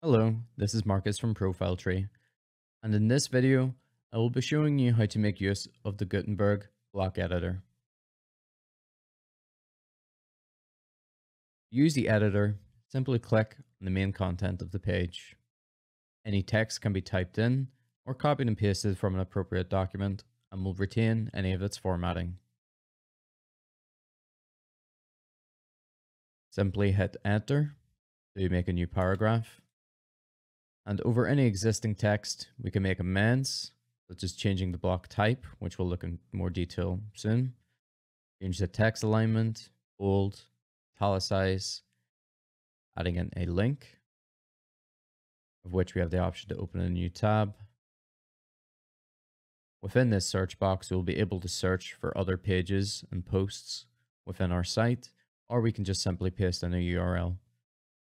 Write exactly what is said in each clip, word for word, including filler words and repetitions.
Hello, this is Marcus from ProfileTree, and in this video, I will be showing you how to make use of the Gutenberg block editor. To use the editor, simply click on the main content of the page. Any text can be typed in or copied and pasted from an appropriate document and will retain any of its formatting. Simply hit enter to make a new paragraph. And over any existing text, we can make amends, such as changing the block type, which we'll look in more detail soon. Change the text alignment, bold, italicize, adding in a link, of which we have the option to open a new tab. Within this search box, we'll be able to search for other pages and posts within our site, or we can just simply paste in a U R L.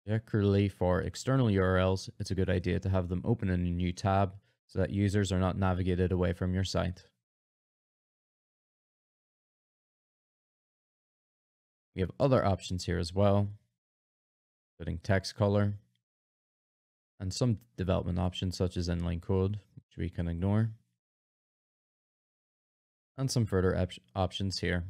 Particularly for external U R Ls, it's a good idea to have them open in a new tab so that users are not navigated away from your site. We have other options here as well, including text color and some development options such as inline code, which we can ignore, and some further op options here.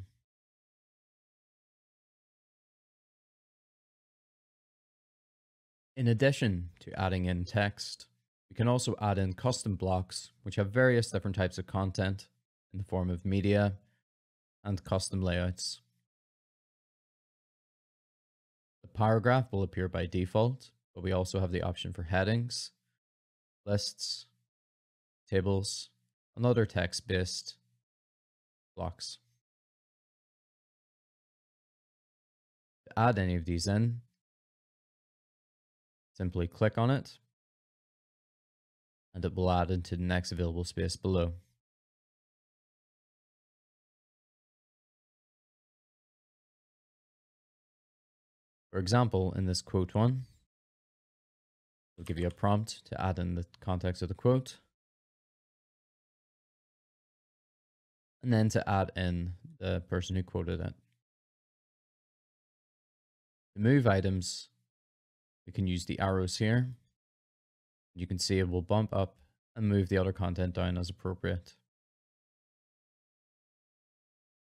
In addition to adding in text, we can also add in custom blocks, which have various different types of content in the form of media and custom layouts. The paragraph will appear by default, but we also have the option for headings, lists, tables, and other text-based blocks. To add any of these in, simply click on it, and it will add into the next available space below. For example, in this quote one, we'll give you a prompt to add in the context of the quote, and then to add in the person who quoted it. To move items, we can use the arrows here. You can see it will bump up and move the other content down as appropriate.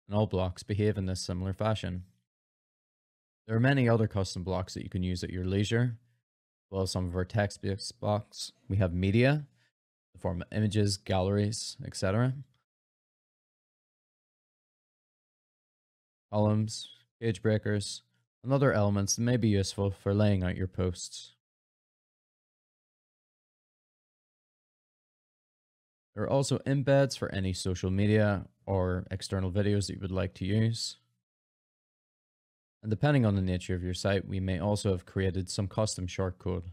And all blocks behave in this similar fashion. There are many other custom blocks that you can use at your leisure. As well as some of our text-based blocks, we have media, in the form of images, galleries, et cetera. Columns, page breakers, and other elements that may be useful for laying out your posts. There are also embeds for any social media or external videos that you would like to use. And depending on the nature of your site, we may also have created some custom shortcode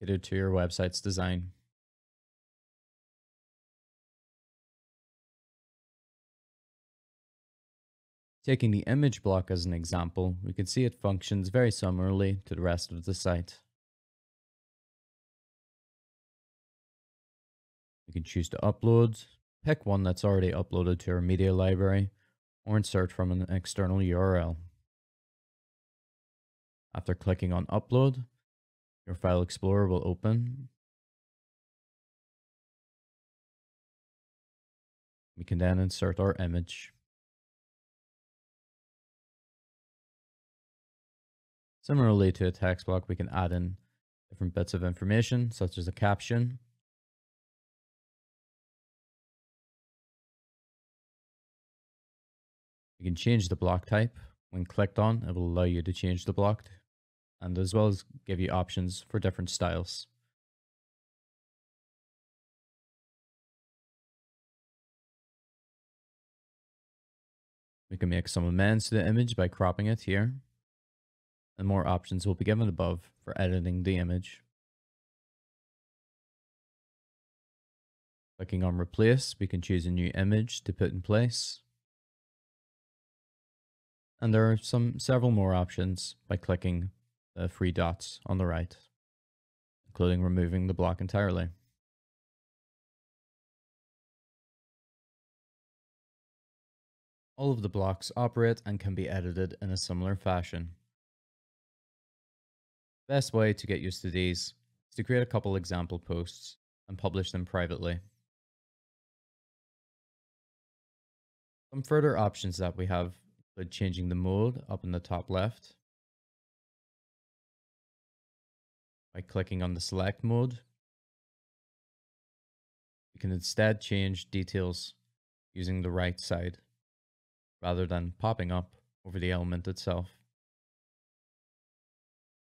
catered to your website's design. Taking the image block as an example, we can see it functions very similarly to the rest of the site. We can choose to upload, pick one that's already uploaded to our media library, or insert from an external U R L. After clicking on Upload, your File Explorer will open. We can then insert our image. Similarly to a text block, we can add in different bits of information, such as a caption, you can change the block type. When clicked on, it will allow you to change the block, and as well as give you options for different styles. We can make some amends to the image by cropping it here. And more options will be given above for editing the image. Clicking on Replace, we can choose a new image to put in place. And there are some several more options by clicking the three dots on the right, including removing the block entirely. All of the blocks operate and can be edited in a similar fashion. Best way to get used to these is to create a couple example posts and publish them privately. Some further options that we have include changing the mode up in the top left by clicking on the select mode. You can instead change details using the right side rather than popping up over the element itself.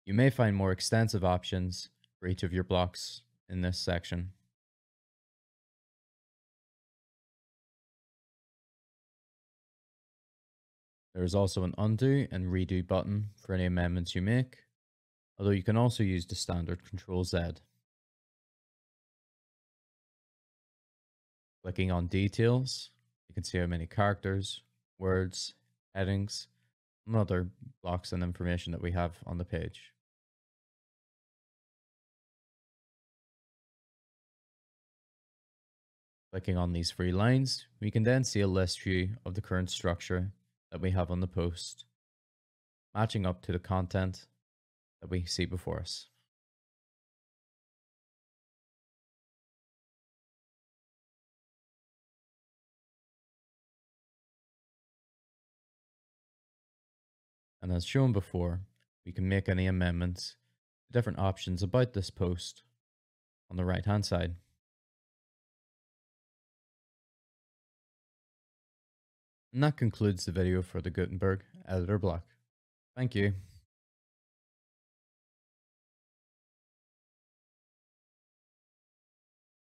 You may find more extensive options for each of your blocks in this section. There is also an undo and redo button for any amendments you make, although you can also use the standard control Z. Clicking on details, you can see how many characters, words, headings, and other blocks and information that we have on the page. Clicking on these three lines, we can then see a list view of the current structure that we have on the post, matching up to the content that we see before us. And as shown before, we can make any amendments to different options about this post on the right hand side. And that concludes the video for the Gutenberg editor block. Thank you.